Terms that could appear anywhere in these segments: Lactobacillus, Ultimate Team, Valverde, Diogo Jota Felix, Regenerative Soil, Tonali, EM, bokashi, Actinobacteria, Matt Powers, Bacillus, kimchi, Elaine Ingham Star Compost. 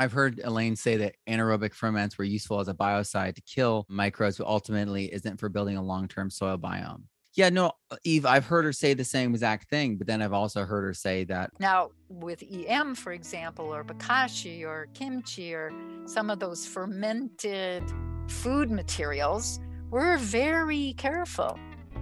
I've heard Elaine say that anaerobic ferments were useful as a biocide to kill microbes, but ultimately isn't for building a long-term soil biome. Yeah, no, Eve, I've heard her say the same exact thing, but then I've also heard her say that. Now, with EM, for example, or bokashi or kimchi or some of those fermented food materials, we're very careful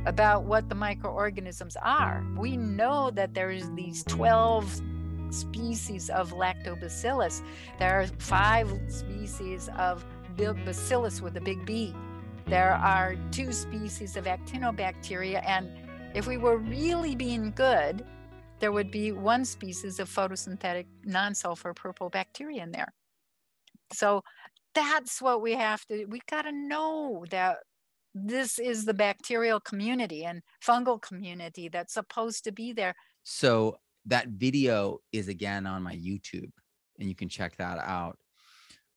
about what the microorganisms are. We know that there is these 12 species of Lactobacillus. There are 5 species of Bacillus with a big B. There are 2 species of Actinobacteria, and if we were really being good, there would be 1 species of photosynthetic non-sulfur purple bacteria in there. So that's what we have to, we got to know that this is the bacterial community and fungal community that's supposed to be there. So that video is again on my YouTube, and you can check that out.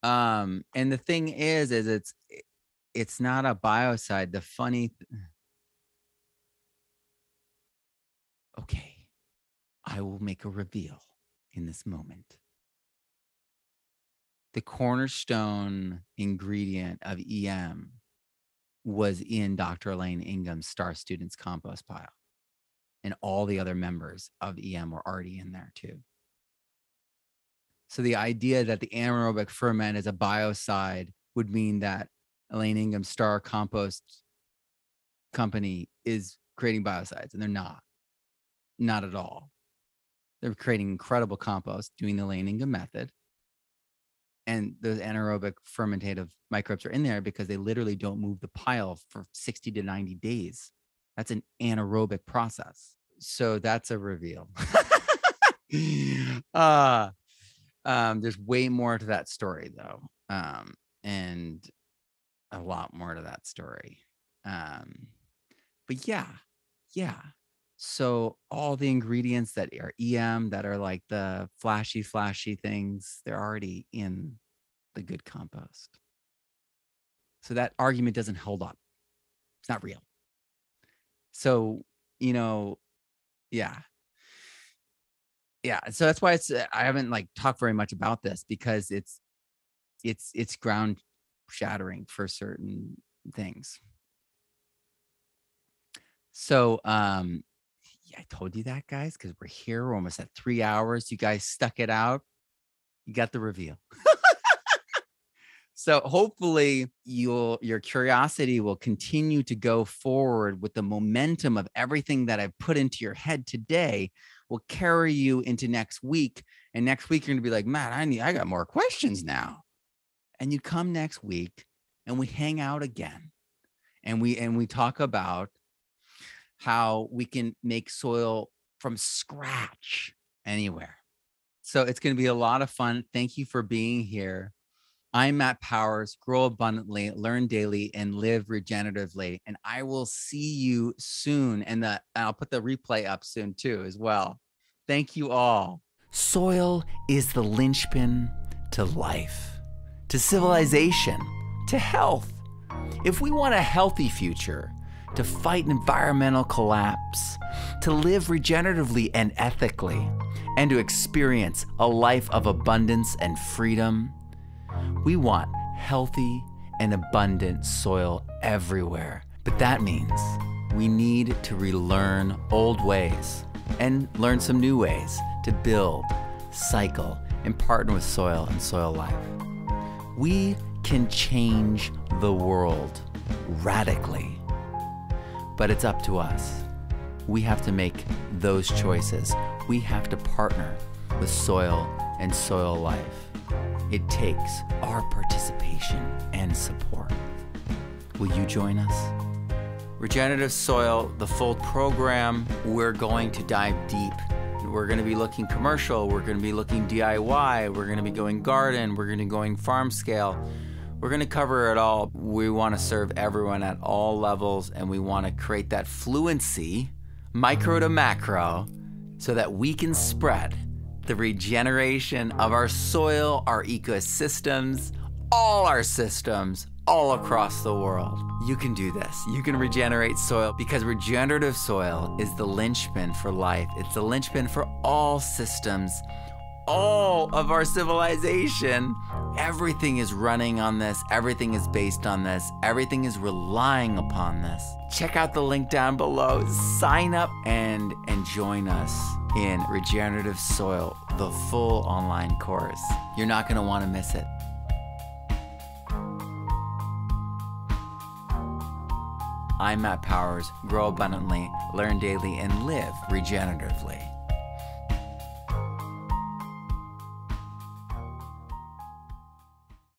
And the thing is it's not a biocide. The funny, okay, I will make a reveal in this moment. The cornerstone ingredient of EM was in Dr. Elaine Ingham's Star Students compost pile. And all the other members of EM were already in there too. So the idea that the anaerobic ferment is a biocide would mean that Elaine Ingham Star Compost Company is creating biocides, and they're not at all. They're creating incredible compost, doing the Elaine Ingham method. And those anaerobic fermentative microbes are in there because they literally don't move the pile for 60 to 90 days. That's an anaerobic process. So that's a reveal. There's way more to that story though. And a lot more to that story. But yeah. So all the ingredients that are EM, that are like the flashy things, they're already in the good compost. So that argument doesn't hold up. It's not real. So, you know, yeah. So that's why I haven't like talked very much about this, because it's ground shattering for certain things. So, yeah, I told you that, guys, because we're here. We're almost at 3 hours. You guys stuck it out. You got the reveal. So hopefully your curiosity will continue to go forward with the momentum of everything that I've put into your head today will carry you into next week. And next week, you're going to be like, Matt, I got more questions now. And you come next week and we hang out again. And we talk about how we can make soil from scratch anywhere. So it's going to be a lot of fun. Thank you for being here. I'm Matt Powers. Grow abundantly, learn daily, and live regeneratively. And I will see you soon. And I'll put the replay up soon too, as well. Thank you all. Soil is the linchpin to life, to civilization, to health. If we want a healthy future, to fight environmental collapse, to live regeneratively and ethically, and to experience a life of abundance and freedom, we want healthy and abundant soil everywhere. But that means we need to relearn old ways and learn some new ways to build, cycle, and partner with soil and soil life. We can change the world radically, but it's up to us. We have to make those choices. We have to partner with soil and soil life. It takes our participation and support. Will you join us? Regenerative Soil, the full program, we're going to dive deep. We're going to be looking commercial. We're going to be looking DIY. We're going to be going garden. We're going to be going farm scale. We're going to cover it all. We want to serve everyone at all levels, and we want to create that fluency, micro to macro, so that we can spread the regeneration of our soil, our ecosystems, all our systems, all across the world. You can do this. You can regenerate soil, because regenerative soil is the linchpin for life. It's the linchpin for all systems, all of our civilization. Everything is running on this. Everything is based on this. Everything is relying upon this. Check out the link down below. Sign up and join us in Regenerative Soil, the full online course. You're not going to want to miss it. I'm Matt Powers. Grow abundantly, learn daily, and live regeneratively.